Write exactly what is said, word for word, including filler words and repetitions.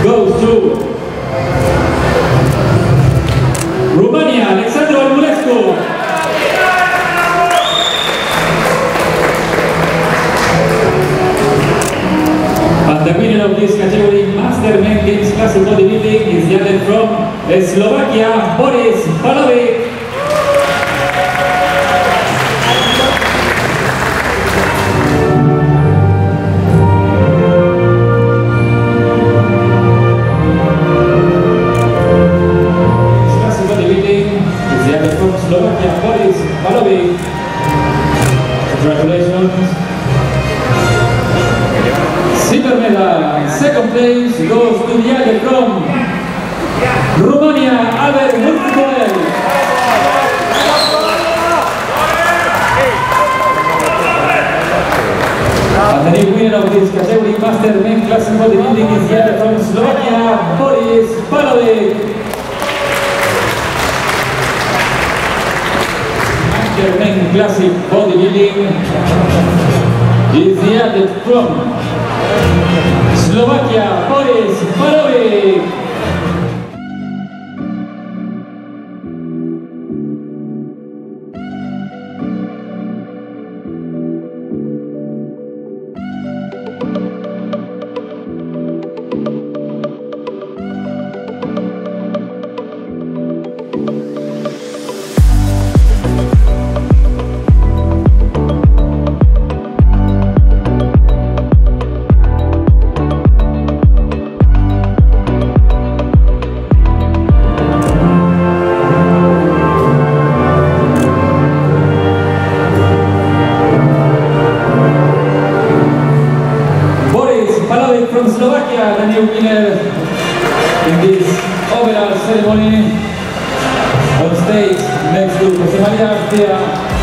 Goes to Romania, Alexandru Mulescu. And the winner of this category, Master Men Games Class of Bodybuilding, is Diade from Slovakia, Boris Palovič. Second place goes to Diade from Romania, Alexandru Mulescu. And the new winner of this category, Master Men Class in Bodybuilding, is Diade from Slovakia, Boris Palovič. Master Men Class in Bodybuilding is Diade from Slovakia, Boris Palovič. Ceremony on stage next to José María García.